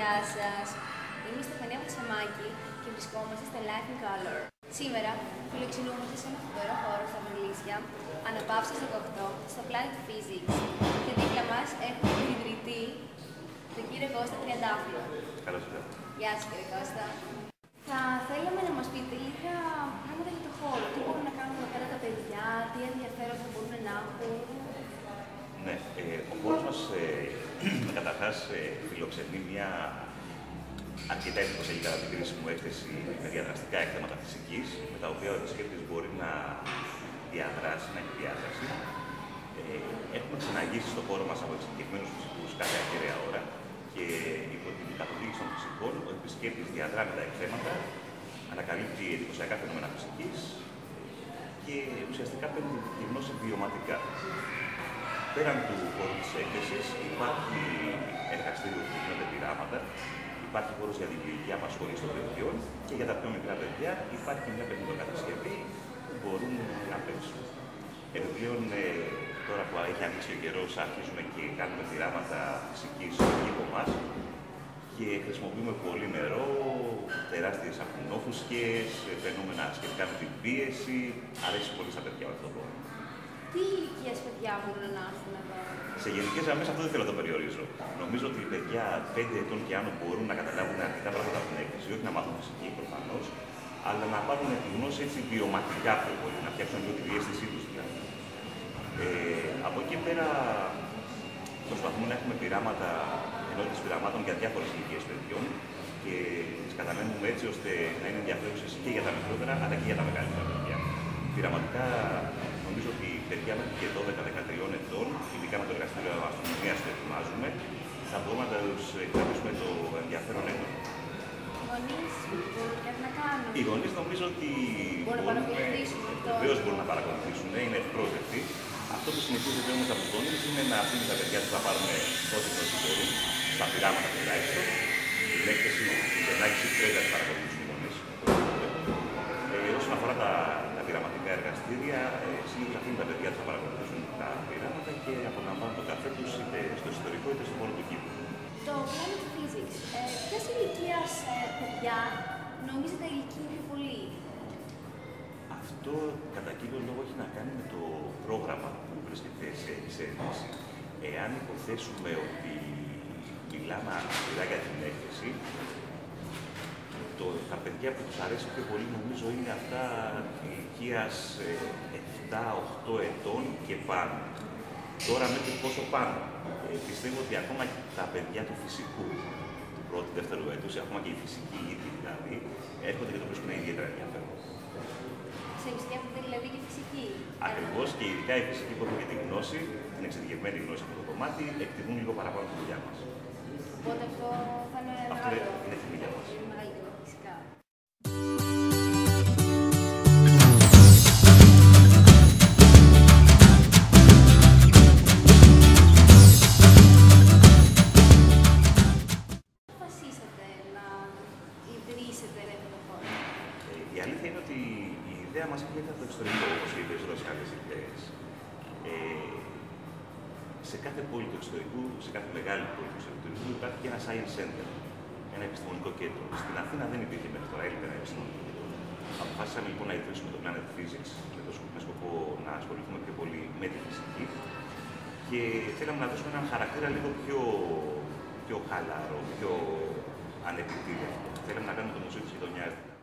Γεια σας! Είμαι η Στεφανία Βαλσαμάκη και βρισκόμαστε στα Life in Colour. Σήμερα φιλοξενούμαστε σε ένα φοβερό χώρο στα Μελίσια, αναπαύσεως 18, στο Planet Physics. Και δίπλα μας έχουμε τον ιδρυτή, τον κύριο Κώστα Τριαντάφυλλο. Καλώς ήρθατε. Γεια σας κύριε Κώστα. Θα θέλαμε να μας πείτε λίγα πράγματα για το χώρο. Τι μπορούν να κάνουν εδώ πέρα τα παιδιά, τι ενδιαφέρον θα μπορούν να έχουν. Ναι, ο χώρος μας καταρχάς φιλοξενεί μια αρκετά εύκολη κατά την κρίση μου έκθεση με διαδραστικά εκθέματα φυσικής, με τα οποία ο επισκέπτης μπορεί να διαδράσει, να εκδιάδραση. Έχουμε συναγήσει στον χώρο μας από εξειδικευμένους φυσικούς κάθε ακεραία ώρα και υπό την καθοδήγηση των φυσικών, ο επισκέπτης διαδράνει τα εκθέματα, ανακαλύπτει εντυπωσιακά φαινόμενα φυσικής και ουσιαστικά παίρνει τη γνώση βιωματικά. Πέραν του χώρου της έκθεσης υπάρχει εργαστήριο που γίνονται πειράματα, υπάρχει χώρος για δημιουργική απασχόληση των παιδιών και για τα πιο μικρά παιδιά υπάρχει μια παιχνιδοκατασκευή που μπορούν να παίξουν. Επιπλέον, τώρα που έχει ανοίξει ο καιρός, αρχίζουμε και κάνουμε πειράματα φυσικής στον κήπο μας και χρησιμοποιούμε πολύ νερό, τεράστιες ακουνόφουσκες, φαινόμενα σχετικά με την πίεση. Αρέσει πολύ στα παιδιά αυτό το χώρο. Τι ηλικίες παιδιά μπορούν να έρθουν εδώ? Σε γενικές γραμμές αυτό δεν θέλω να το περιορίζω. Νομίζω ότι οι παιδιά 5 ετών και άνω μπορούν να καταλάβουν αρκετά πράγματα από την έκθεση, όχι να μάθουν φυσική προφανώς, αλλά να πάρουν τη γνώση έτσι βιωματικά πιο πολύ, να φτιάξουν λίγο την διέστησή τους δηλαδή. Από εκεί πέρα προσπαθούμε να έχουμε πειράματα, ενότητες πειραμάτων για διάφορες ηλικίες παιδιών και τις κατανέμουμε έτσι ώστε να είναι ενδιαφέρουσες και για τα μικρότερα αλλά και για τα μεγαλύτερα παιδιά. Πειραματικά, νομίζω ότι παιδιά μέχρι και 12-13 ετών, ειδικά με το εργαστήριο αστυνομίας που ετοιμάζουμε, θα μπορούμε να τους κρατήσουμε το ενδιαφέρον έτο. Οι γονείς μπορούν κάτι να κάνουν. Οι γονείς νομίζω ότι μπορούν να παρακολουθήσουν, είναι ευπρόσδεκτοι. Αυτό που συνεχίζεται όμως από τους γονείς είναι να αφήνουν τα παιδιά τους να πάρουν ό,τι γνώση μπορούν, στα πειράματα τουλάχιστον. Την έκθεση του ελάχιστη πρέπει να την παρακολουθήσουν οι γονείς. Όσον αφορά τα πειραματικά εργαστήρια, συνήθως αφήνουν τα παιδιά τους να παρακολουθήσουν τα πειράματα και απολαμβάνουν το καφέ τους είτε στο ιστορικό είτε στον χώρο του κήπου. Το Planet Physics, ποιας ηλικίας παιδιά νομίζετε ηλικία είναι πιο πολύ? Αυτό κατά κύριο λόγο έχει να κάνει με το πρόγραμμα που βρίσκεται σε εξέλιξη. Εάν υποθέσουμε ότι μιλάμε αρκετά για την έκθεση, τα παιδιά που τους αρέσει πιο πολύ νομίζω είναι αυτά ηλικίας 7-8 ετών και πάνω. Τώρα μέχρι πόσο πάνω. Πιστεύω ότι ακόμα και τα παιδιά του φυσικού, του πρώτου, δεύτερου έτους, ακόμα και οι φυσικοί ήδη δηλαδή, έρχονται και το βρίσκουν ιδιαίτερα ενδιαφέρον. Σε επισκέπτονται δηλαδή και οι φυσικοί. Ακριβώς και ειδικά οι φυσικοί που έχουν και τη γνώση, την εξειδικευμένη γνώση από το κομμάτι, εκτιμούν λίγο παραπάνω τη δουλειά μας. Οπότε αυτό θα είναι μεγάλο. Η αλήθεια είναι ότι η ιδέα μας έρχεται από το εξωτερικό, όπως οι περισσότερες άλλες ιδέες. Σε κάθε πόλη του εξωτερικού, σε κάθε μεγάλη πόλη του εξωτερικού, υπάρχει και ένα science center, ένα επιστημονικό κέντρο. Στην Αθήνα δεν υπήρχε μέχρι τώρα, έλειπε ένα επιστημονικό κέντρο. Αποφάσισαμε λοιπόν να ιδρύσουμε το Planet Physics με σκοπό να ασχοληθούμε πιο πολύ με τη φυσική και θέλαμε να δώσουμε έναν χαρακτήρα λίγο πιο χαλαρό, πιο ανεπιτήρευτο. Θέλαμε να κάνουμε το μουσείο της γειτονιάς.